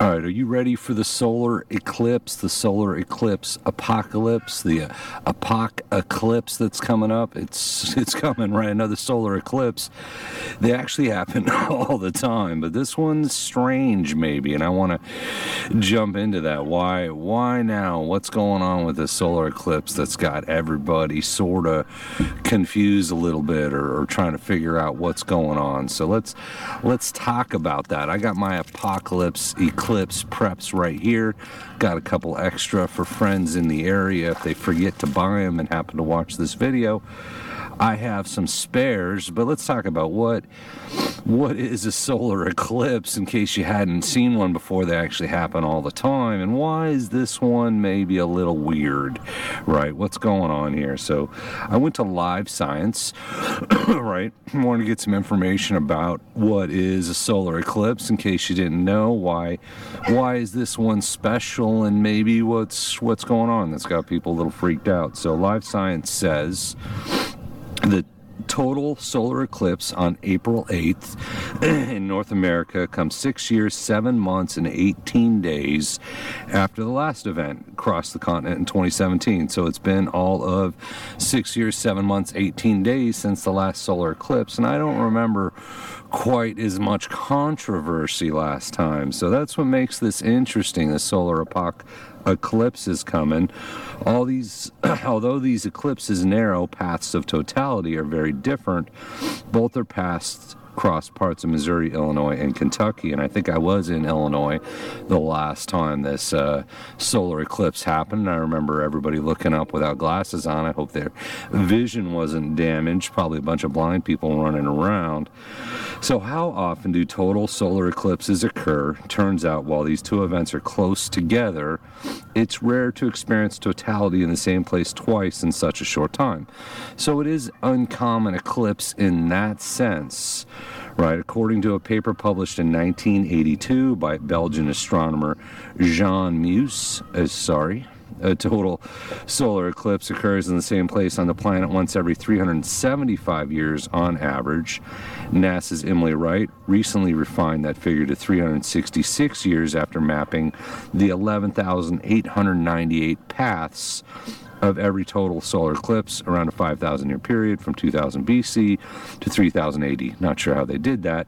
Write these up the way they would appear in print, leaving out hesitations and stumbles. All right, are you ready for the solar eclipse apocalypse, the eclipse that's coming up? It's coming, right? Another solar eclipse. They actually happen all the time, but this one's strange maybe, and I want to jump into that. Why now? What's going on with this solar eclipse that's got everybody sort of confused a little bit or trying to figure out what's going on? So let's talk about that. I got my apocalypse eclipse preps right here. Got a couple extra for friends in the area if they forget to buy them and happen to watch this video. I have some spares, but let's talk about what is a solar eclipse in case you hadn't seen one before. They actually happen all the time, and why is this one maybe a little weird, right? What's going on here? So I went to Live Science, right? I wanted to get some information about what is a solar eclipse in case you didn't know. Why is this one special, and maybe what's going on that's got people a little freaked out? So Live Science says the total solar eclipse on April 8th in North America comes 6 years, 7 months, and 18 days after the last event across the continent in 2017. So it's been all of 6 years, 7 months, 18 days since the last solar eclipse, and I don't remember quite as much controversy last time. So that's what makes this interesting. The solar eclipse is coming. Although these eclipses narrow paths of totality are very different, both are paths across parts of Missouri, Illinois, and Kentucky, and I think I was in Illinois the last time this solar eclipse happened. I remember everybody looking up without glasses on. I hope their vision wasn't damaged. Probably a bunch of blind people running around. So how often do total solar eclipses occur? Turns out while these two events are close together, it's rare to experience totality in the same place twice in such a short time. So it is uncommon eclipse in that sense. Right, according to a paper published in 1982 by Belgian astronomer Jean Meuse, a total solar eclipse occurs in the same place on the planet once every 375 years on average. NASA's Emily Wright recently refined that figure to 366 years after mapping the 11,898 paths of every total solar eclipse around a 5,000 year period from 2000 BC to 3000 AD. Not sure how they did that.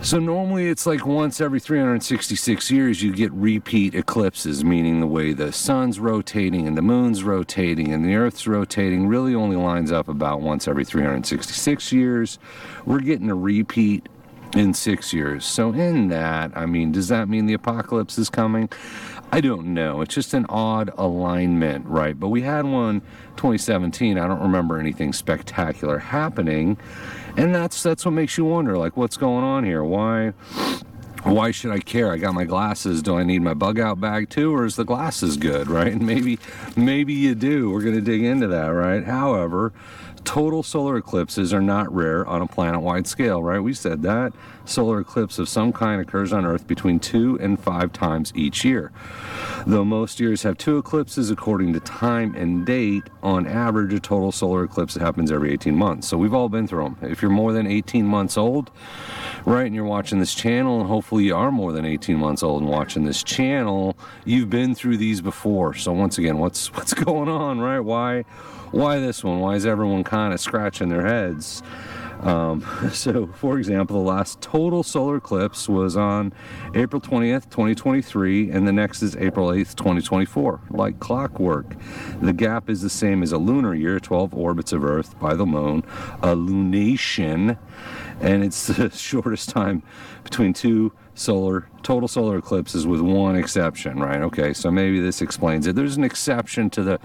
So normally it's like once every 366 years you get repeat eclipses, meaning the way the sun's rotating and the moon's rotating and the earth's rotating really only lines up about once every 366 years. We're getting a repeat in 6 years. So in that, I mean, does that mean the apocalypse is coming? I don't know. It's just an odd alignment, right? But we had one 2017. I don't remember anything spectacular happening. And that's what makes you wonder, like, what's going on here? Why should I care? I got my glasses. Do I need my bug out bag too, or is the glasses good, right? And maybe you do. We're going to dig into that, right? However, total solar eclipses are not rare on a planet-wide scale, right? We said that. Solar eclipse of some kind occurs on Earth between 2 and 5 times each year. Though most years have 2 eclipses, according to time and date, on average, a total solar eclipse happens every 18 months. So we've all been through them. If you're more than 18 months old, right, and you're watching this channel, and hopefully you are more than 18 months old and watching this channel, you've been through these before. So once again, what's going on, right? Why this one? Why is everyone kind of scratching their heads? So, for example, the last total solar eclipse was on April 20th, 2023, and the next is April 8th, 2024, like clockwork. The gap is the same as a lunar year, 12 orbits of Earth by the moon, a lunation, and it's the shortest time between two total solar eclipses with one exception, right? Okay, so maybe this explains it. There's an exception to the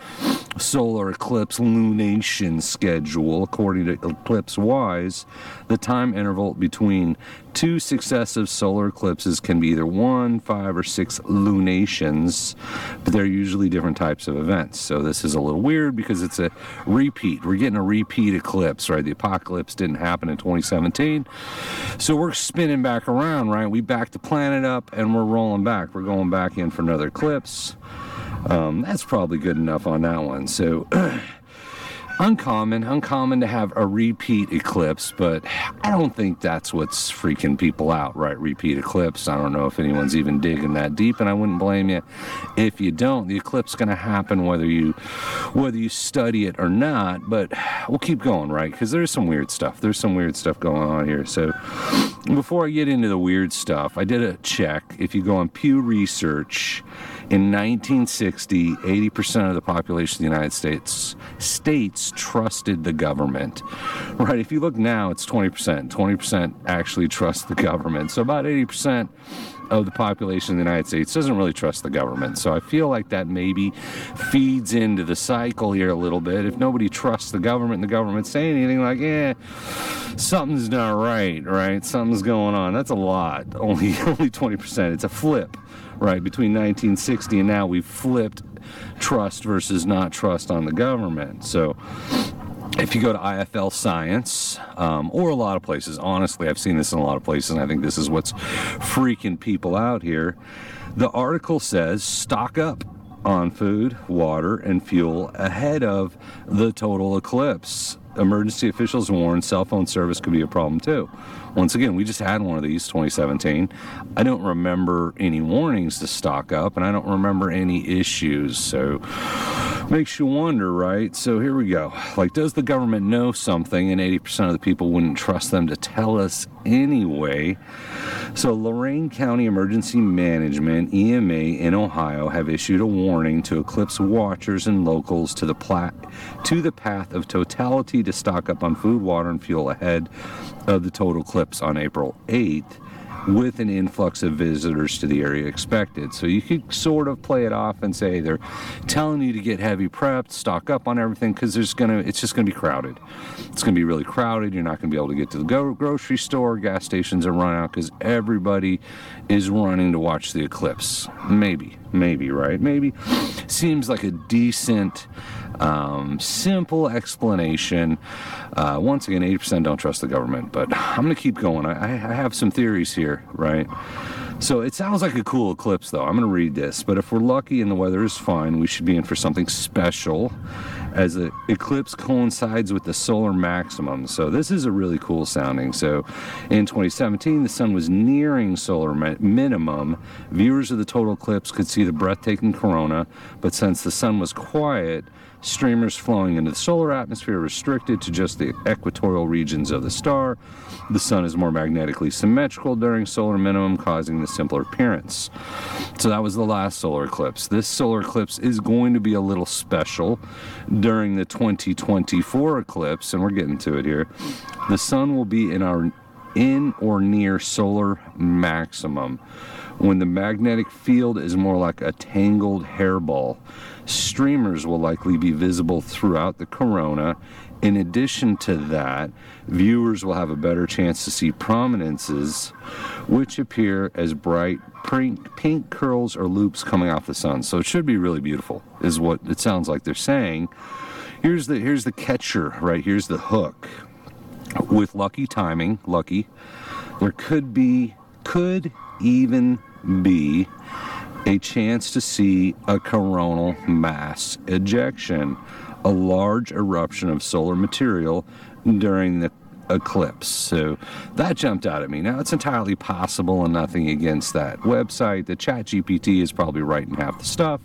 solar eclipse lunation schedule. According to EclipseWise, the time interval between 2 successive solar eclipses can be either 1, 5, or 6 lunations, but they're usually different types of events. So this is a little weird because it's a repeat. We're getting a repeat eclipse, right? The apocalypse didn't happen in 2017. So we're spinning back around, right? We back the planet up and we're rolling back. We're going back in for another eclipse. That's probably good enough on that one. So Uncommon to have a repeat eclipse, but I don't think that's what's freaking people out, right? Repeat eclipse. I don't know if anyone's even digging that deep, and I wouldn't blame you if you don't. The eclipse is going to happen whether you study it or not, but we'll keep going, right? Because there's some weird stuff. There's some weird stuff going on here. So before I get into the weird stuff, I did a check. If you go on Pew Research, in 1960, 80% of the population of the United States trusted the government, right? If you look now, it's 20%. 20% actually trust the government. So about 80% of the population of the United States doesn't really trust the government. So I feel like that maybe feeds into the cycle here a little bit. If nobody trusts the government and the government's saying anything like, something's not right, right? Something's going on. That's a lot. Only 20%. It's a flip. Right, between 1960 and now, we've flipped trust versus not trust on the government. So if you go to IFL Science, or a lot of places, honestly, I've seen this in a lot of places, and I think this is what's freaking people out here. The article says, stock up on food, water, and fuel ahead of the total eclipse. Emergency officials warn cell phone service could be a problem too. Once again, we just had one of these, 2017. I don't remember any warnings to stock up, and I don't remember any issues. So makes you wonder, right? So here we go. Like, does the government know something? And 80% of the people wouldn't trust them to tell us anyway. So Lorain County Emergency Management, EMA, in Ohio have issued a warning to eclipse watchers and locals to the path of totality to stock up on food, water, and fuel ahead of the total eclipse on April 8th, with an influx of visitors to the area expected. So you could sort of play it off and say they're telling you to get heavy prepped, stock up on everything, because it's just going to be crowded. It's going to be really crowded. You're not going to be able to get to the grocery store. Gas stations are run out because everybody is running to watch the eclipse. Maybe, right? Maybe. Seems like a decent, simple explanation. Once again, 80% don't trust the government, but I'm going to keep going. I have some theories here, right? So it sounds like a cool eclipse, though. I'm going to read this, but if we're lucky and the weather is fine, we should be in for something special, as the eclipse coincides with the solar maximum. So this is a really cool sounding. So in 2017, the sun was nearing solar minimum. Viewers of the total eclipse could see the breathtaking corona, but since the sun was quiet, streamers flowing into the solar atmosphere are restricted to just the equatorial regions of the star. The sun is more magnetically symmetrical during solar minimum, causing the simpler appearance. So that was the last solar eclipse. This solar eclipse is going to be a little special. During the 2024 eclipse, and we're getting to it here, the sun will be in or near solar maximum, when the magnetic field is more like a tangled hairball. Streamers will likely be visible throughout the corona. In addition to that, viewers will have a better chance to see prominences, which appear as bright pink curls or loops coming off the sun. So it should be really beautiful, is what it sounds like they're saying. Here's the catcher, right? Here's the hook. With lucky timing, there could even be a chance to see a coronal mass ejection, a large eruption of solar material during the eclipse. So that jumped out at me. Now, it's entirely possible, and nothing against that website. The ChatGPT is probably writing half the stuff,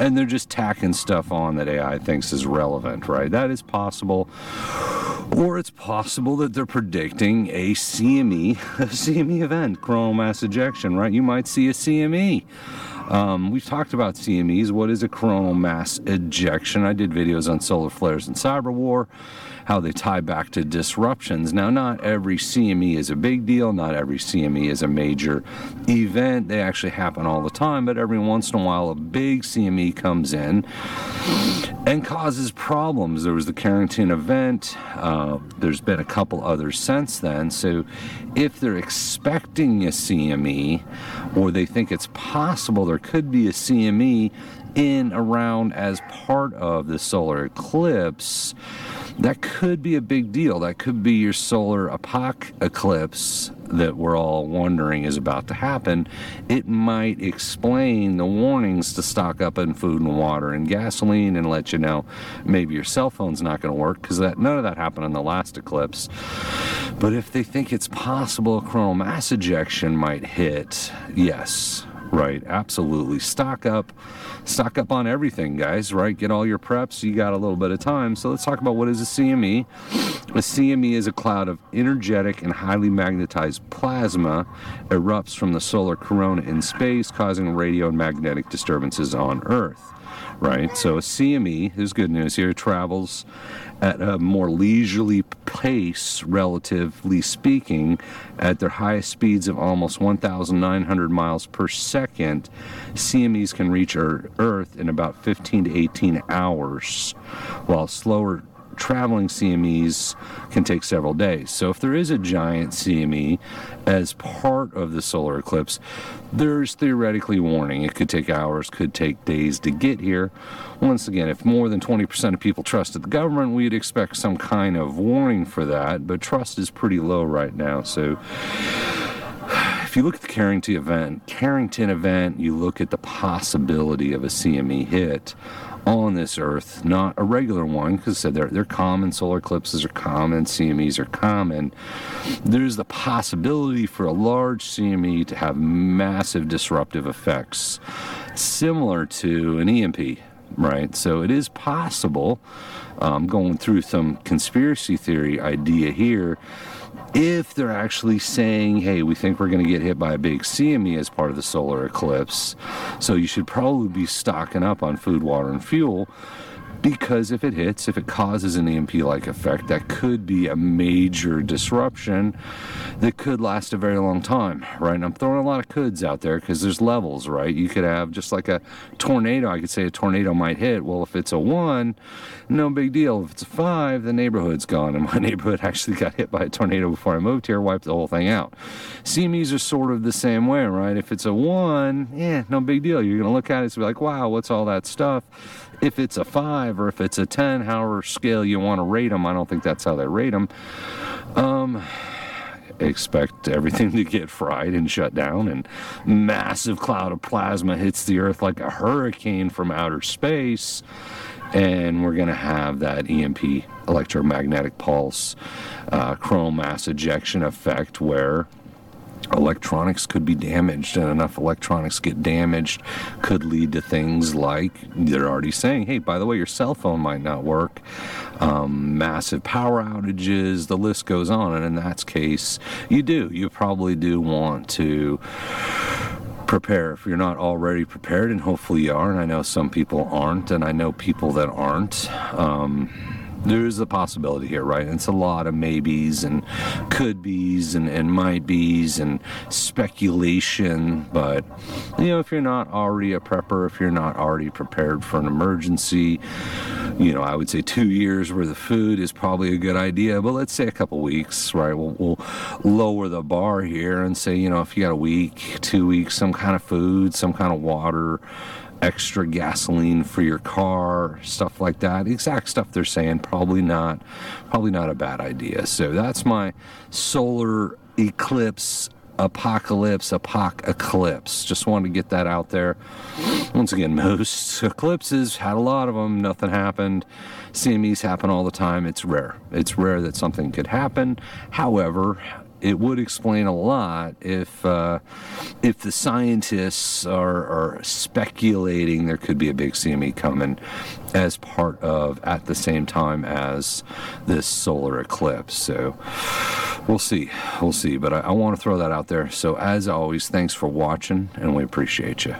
and they're just tacking stuff on that AI thinks is relevant, right? That is possible. Or it's possible that they're predicting a CME event, coronal mass ejection, right? You might see a CME. We've talked about CMEs. What is a coronal mass ejection? I did videos on solar flares and cyber war, how they tie back to disruptions. Now, not every CME is a big deal. Not every CME is a major event. They actually happen all the time, but every once in a while, a big CME comes in and causes problems. There was the Carrington event. There's been a couple others since then. So if they're expecting a CME, or they think it's possible there could be a CME in around as part of the solar eclipse, that could be a big deal. That could be your solar eclipse that we're all wondering is about to happen. It might explain the warnings to stock up on food and water and gasoline and let you know maybe your cell phone's not going to work, because none of that happened on the last eclipse. But if they think it's possible a coronal mass ejection might hit, yes. Right, absolutely. Stock up on everything, guys, right? Get all your preps. You got a little bit of time. So let's talk about what is a CME. A CME is a cloud of energetic and highly magnetized plasma erupts from the solar corona in space, causing radio and magnetic disturbances on Earth, right? So a CME, there's good news here, travels at a more leisurely pace, relatively speaking, at their highest speeds of almost 1,900 miles per second. CMEs can reach Earth in about 15 to 18 hours, while slower traveling CMEs can take several days. So if there is a giant CME as part of the solar eclipse, there's theoretically warning. It could take hours, could take days to get here. Once again, if more than 20% of people trusted the government, we'd expect some kind of warning for that, but trust is pretty low right now. So if you look at the Carrington event, you look at the possibility of a CME hit on this Earth, not a regular one, because they're common, solar eclipses are common, CMEs are common. There's the possibility for a large CME to have massive disruptive effects, similar to an EMP, right? So it is possible, going through some conspiracy theory idea here, if they're actually saying, hey, we think we're going to get hit by a big CME as part of the solar eclipse, so you should probably be stocking up on food, water, and fuel, because if it hits, if it causes an EMP-like effect, that could be a major disruption that could last a very long time, right? And I'm throwing a lot of coulds out there because there's levels, right? You could have, just like a tornado, I could say a tornado might hit. Well, if it's a 1, no big deal. If it's a 5, the neighborhood's gone. And my neighborhood actually got hit by a tornado before I moved here, wiped the whole thing out. CMEs are sort of the same way, right? If it's a 1, yeah, no big deal. You're going to look at it and be like, wow, what's all that stuff? If it's a 5 or if it's a 10, however scale you want to rate them, I don't think that's how they rate them. Expect everything to get fried and shut down, and massive cloud of plasma hits the Earth like a hurricane from outer space, and we're going to have that EMP, electromagnetic pulse, coronal mass ejection effect where electronics could be damaged, and enough electronics get damaged could lead to things like they're already saying, hey, by the way, your cell phone might not work, massive power outages, the list goes on. And in that case, you probably do want to prepare if you're not already prepared, and hopefully you are, and I know some people aren't, and I know people that aren't. There is a possibility here, right? And it's a lot of maybes and could-bes and might-bes and speculation. But, you know, if you're not already a prepper, if you're not already prepared for an emergency, you know, I would say 2 years worth of food is probably a good idea. But let's say a couple weeks, right? We'll lower the bar here and say, you know, if you got a week, 2 weeks, some kind of food, some kind of water, extra gasoline for your car, stuff like that. Exact stuff they're saying, probably not a bad idea. So that's my solar eclipse apocalypse. Just wanted to get that out there. Once again, most eclipses had a lot of them, nothing happened. CMEs happen all the time. It's rare that something could happen. However, it would explain a lot if the scientists are speculating there could be a big CME coming as part of, at the same time as, this solar eclipse. So we'll see. But I want to throw that out there. So as always, thanks for watching, and we appreciate you.